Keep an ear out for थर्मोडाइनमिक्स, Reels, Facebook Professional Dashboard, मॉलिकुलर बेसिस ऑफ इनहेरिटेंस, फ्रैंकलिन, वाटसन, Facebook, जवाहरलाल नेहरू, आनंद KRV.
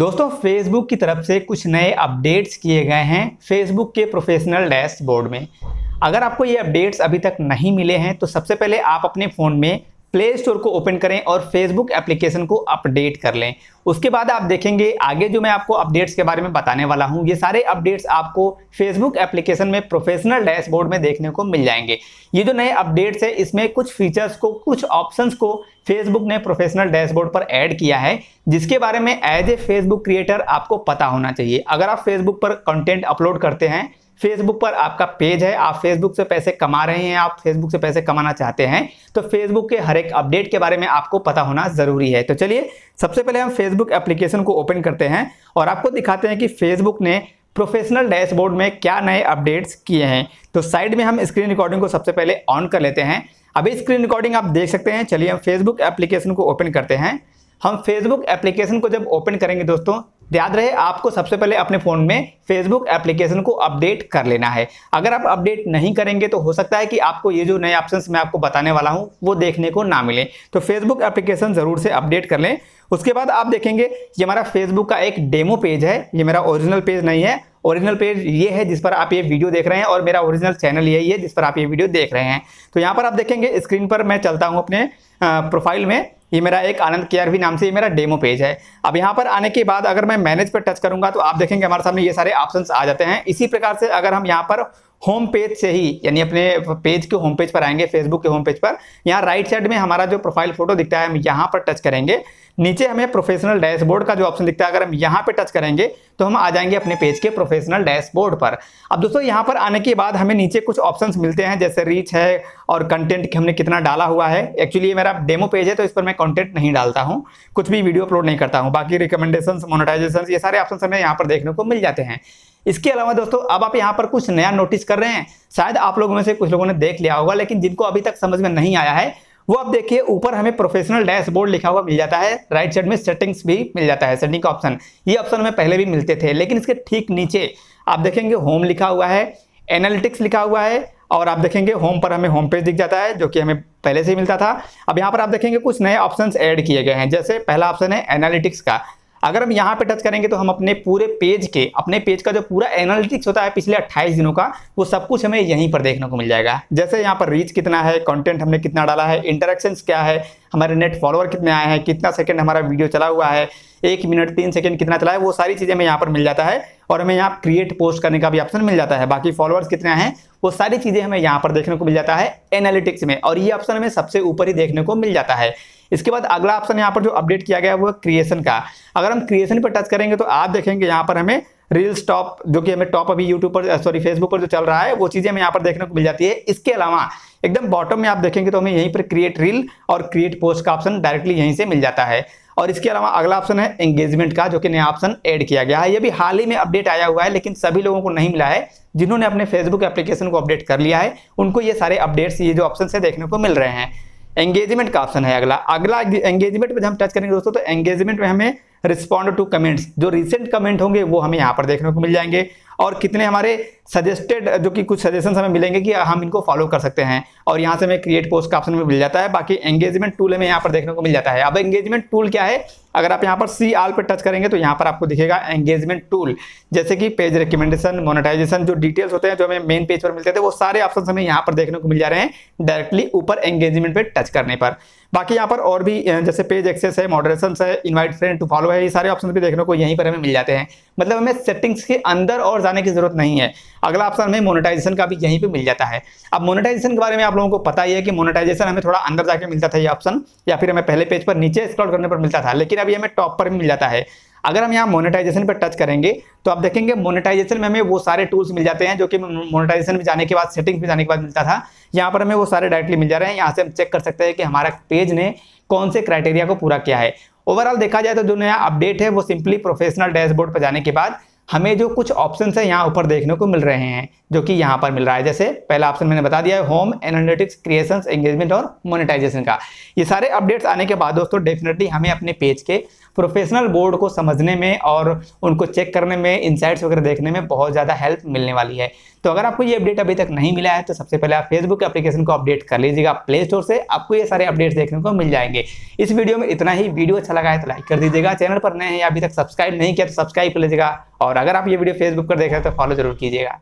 दोस्तों फेसबुक की तरफ से कुछ नए अपडेट्स किए गए हैं फेसबुक के प्रोफेशनल डैशबोर्ड में। अगर आपको ये अपडेट्स अभी तक नहीं मिले हैं तो सबसे पहले आप अपने फ़ोन में प्ले स्टोर को ओपन करें और फेसबुक एप्लीकेशन को अपडेट कर लें। उसके बाद आप देखेंगे आगे जो मैं आपको अपडेट्स के बारे में बताने वाला हूं, ये सारे अपडेट्स आपको फेसबुक एप्लीकेशन में प्रोफेशनल डैशबोर्ड में देखने को मिल जाएंगे। ये जो नए अपडेट्स है इसमें कुछ फीचर्स को, कुछ ऑप्शंस को फेसबुक ने प्रोफेशनल डैशबोर्ड पर ऐड किया है, जिसके बारे में एज ए फेसबुक क्रिएटर आपको पता होना चाहिए। अगर आप फेसबुक पर कंटेंट अपलोड करते हैं, फेसबुक पर आपका पेज है, आप फेसबुक से पैसे कमा रहे हैं, आप फेसबुक से पैसे कमाना चाहते हैं, तो फेसबुक के हर एक अपडेट के बारे में आपको पता होना ज़रूरी है। तो चलिए सबसे पहले हम फेसबुक एप्लीकेशन को ओपन करते हैं और आपको दिखाते हैं कि फेसबुक ने प्रोफेशनल डैशबोर्ड में क्या नए अपडेट्स किए हैं। तो साइड में हम स्क्रीन रिकॉर्डिंग को सबसे पहले ऑन कर लेते हैं। अभी स्क्रीन रिकॉर्डिंग आप देख सकते हैं। चलिए हम फेसबुक एप्लीकेशन को ओपन करते हैं। हम फेसबुक एप्लीकेशन को जब ओपन करेंगे दोस्तों, याद रहे आपको सबसे पहले अपने फ़ोन में फेसबुक एप्लीकेशन को अपडेट कर लेना है। अगर आप अपडेट नहीं करेंगे तो हो सकता है कि आपको ये जो नए ऑप्शंस मैं आपको बताने वाला हूँ वो देखने को ना मिले। तो फेसबुक एप्लीकेशन ज़रूर से अपडेट कर लें। उसके बाद आप देखेंगे ये हमारा फेसबुक का एक डेमो पेज है, ये मेरा ओरिजिनल पेज नहीं है। ओरिजिनल पेज ये है जिस पर आप ये वीडियो देख रहे हैं और मेरा ओरिजिनल चैनल यही है जिस पर आप ये वीडियो देख रहे हैं। तो यहाँ पर आप देखेंगे स्क्रीन पर मैं चलता हूँ अपने प्रोफाइल में, ये मेरा एक आनंद KRV नाम से ये मेरा डेमो पेज है। अब यहाँ पर आने के बाद अगर मैं मैनेज पर टच करूँगा तो आप देखेंगे हमारे सामने ये सारे ऑप्शंस आ जाते हैं। इसी प्रकार से अगर हम यहाँ पर होम पेज से ही, यानी अपने पेज के होम पेज पर आएंगे, फेसबुक के होम पेज पर, यहाँ राइट साइड में हमारा जो प्रोफाइल फोटो दिखता है हम यहाँ पर टच करेंगे। नीचे हमें प्रोफेशनल डैशबोर्ड का जो ऑप्शन दिखता है अगर हम यहाँ पर टच करेंगे तो हम आ जाएंगे अपने पेज के प्रोफेशनल डैशबोर्ड पर। अब दोस्तों यहाँ पर आने के बाद हमें नीचे कुछ ऑप्शंस मिलते हैं, जैसे रीच है और कंटेंट हमने कितना डाला हुआ है। एक्चुअली ये मेरा डेमो पेज है तो इस पर मैं कंटेंट नहीं डालता हूँ, कुछ भी वीडियो अपलोड नहीं करता हूँ। बाकी रिकमेंडेशंस, मोनेटाइजेशंस, ये सारे ऑप्शन हमें यहाँ पर देखने को मिल जाते हैं। इसके अलावा दोस्तों अब आप यहाँ पर कुछ नया नोटिस कर रहे हैं, शायद आप लोगों में से कुछ लोगों ने देख लिया होगा, लेकिन जिनको अभी तक समझ में नहीं आया है वो आप देखिए, ऊपर हमें प्रोफेशनल डैशबोर्ड लिखा हुआ मिल जाता है, राइट साइड में सेटिंग्स भी मिल जाता है, सेटिंग का ऑप्शन। ये ऑप्शन हमें पहले भी मिलते थे, लेकिन इसके ठीक नीचे आप देखेंगे होम लिखा हुआ है, एनालिटिक्स लिखा हुआ है, और आप देखेंगे होम पर हमें होम पेज दिख जाता है जो कि हमें पहले से ही मिलता था। अब यहाँ पर आप देखेंगे कुछ नए ऑप्शंस ऐड किए गए हैं, जैसे पहला ऑप्शन है एनालिटिक्स का। अगर हम यहाँ पे टच करेंगे तो हम अपने पूरे पेज के, अपने पेज का जो पूरा एनालिटिक्स होता है पिछले 28 दिनों का, वो सब कुछ हमें यहीं पर देखने को मिल जाएगा। जैसे यहाँ पर रीच कितना है, कंटेंट हमने कितना डाला है, इंटरेक्शंस क्या है, हमारे नेट फॉलोअर कितने आए हैं, कितना सेकंड हमारा वीडियो चला हुआ है, 1 मिनट 3 सेकंड कितना चला है, वो सारी चीज़ें हमें यहाँ पर मिल जाता है। और हमें यहाँ क्रिएट पोस्ट करने का भी ऑप्शन मिल जाता है। बाकी फॉलोअर्स कितने हैं वो सारी चीज़ें हमें यहाँ पर देखने को मिल जाता है एनालिटिक्स में, और ये ऑप्शन हमें सबसे ऊपर ही देखने को मिल जाता है। इसके बाद अगला ऑप्शन यहाँ पर जो अपडेट किया गया है वो है क्रिएशन का। अगर हम क्रिएशन पर टच करेंगे तो आप देखेंगे यहाँ पर हमें रील्स टॉप, जो कि हमें टॉप अभी यूट्यूब पर, सॉरी फेसबुक पर जो चल रहा है, वो चीज़ें हमें यहाँ पर देखने को मिल जाती है। इसके अलावा एकदम बॉटम में आप देखेंगे तो हमें यहीं पर क्रिएट रील और क्रिएट पोस्ट का ऑप्शन डायरेक्टली यहीं से मिल जाता है। और इसके अलावा अगला ऑप्शन है एंगेजमेंट का, जो कि नया ऑप्शन ऐड किया गया है। ये भी हाल ही में अपडेट आया हुआ है, लेकिन सभी लोगों को नहीं मिला है। जिन्होंने अपने फेसबुक एप्लीकेशन को अपडेट कर लिया है उनको ये सारे अपडेट्स, ये जो ऑप्शन है, देखने को मिल रहे हैं। एंगेजमेंट का ऑप्शन है अगला एंगेजमेंट पर हम टच करेंगे दोस्तों तो एंगेजमेंट में हमें रिस्पॉन्ड टू कमेंट्स, जो रिसेंट कमेंट होंगे वो हमें यहाँ पर देखने को मिल जाएंगे, और कितने हमारे सजेस्टेड, जो कि कुछ सजेशन हमें मिलेंगे कि हम इनको फॉलो कर सकते हैं, और यहाँ से हमें क्रिएट पोस्ट का ऑप्शन भी मिल जाता है। बाकी एंगेजमेंट टूल हमें यहाँ पर देखने को मिल जाता है। अब एंगेजमेंट टूल क्या है, अगर आप यहाँ पर सी आल पर टच करेंगे तो यहाँ पर आपको दिखेगा एंगेजमेंट टूल, जैसे कि पेज रिकमेंडेशन, मोनेटाइजेशन, जो डिटेल्स होते हैं जो हमें मेन पेज पर मिलते थे, वो सारे ऑप्शन हमें यहाँ पर देखने को मिल जा रहे हैं डायरेक्टली ऊपर एंगेजमेंट पर टच करने पर। बाकी यहाँ पर और भी जैसे पेज एक्सेस है, मॉडरेशन है, इन्वाइट फ्रेंड टू फॉलो है, ये सारे ऑप्शन भी देखने को यहीं पर हमें मिल जाते हैं। मतलब हमें सेटिंग्स के अंदर और जाने की जरूरत नहीं है। अगला ऑप्शन हमें मोनेटाइजेशन का भी यहीं पे मिल जाता है। अब मोनेटाइजेशन के बारे में आप लोगों को पता ही है कि मोनेटाइजेशन हमें थोड़ा अंदर जाके मिलता था ये ऑप्शन, या फिर हमें पहले पेज पर नीचे स्क्रॉल करने पर मिलता था, लेकिन अभी हमें टॉप पर भी मिल जाता है। अगर हम यहाँ मोनेटाइजेशन पर टच करेंगे तो आप देखेंगे मोनेटाइजेशन में हमें वो सारे टूल्स मिल जाते हैं जो कि मोनेटाइजेशन में जाने के बाद, सेटिंग्स में जाने के बाद मिलता था। यहाँ पर हमें वो सारे डायरेक्टली मिल जा रहे हैं। यहाँ से हम चेक कर सकते हैं कि हमारा पेज ने कौन से क्राइटेरिया को पूरा किया है। ओवरऑल देखा जाए तो जो नया अपडेट है वो सिंपली प्रोफेशनल डैशबोर्ड पर जाने के बाद हमें जो कुछ ऑप्शंस है यहाँ ऊपर देखने को मिल रहे हैं, जो कि यहाँ पर मिल रहा है। जैसे पहला ऑप्शन मैंने बता दिया है होम, एनालिटिक्स, क्रिएशंस, एंगेजमेंट और मोनेटाइजेशन का। ये सारे अपडेट्स आने के बाद दोस्तों डेफिनेटली हमें अपने पेज के प्रोफेशनल बोर्ड को समझने में और उनको चेक करने में, इनसाइट्स वगैरह देखने में बहुत ज़्यादा हेल्प मिलने वाली है। तो अगर आपको ये अपडेट अभी तक नहीं मिला है तो सबसे पहले आप फेसबुक एप्लीकेशन को अपडेट कर लीजिएगा प्ले स्टोर से, आपको ये सारे अपडेट्स देखने को मिल जाएंगे। इस वीडियो में इतना ही। वीडियो अच्छा लगा है तो लाइक कर दीजिएगा, चैनल पर नए हैं अभी तक सब्सक्राइब नहीं किया तो सब्सक्राइब कर लीजिएगा, और अगर आप ये वीडियो फेसबुक पर देख रहे हैं तो फॉलो जरूर कीजिएगा।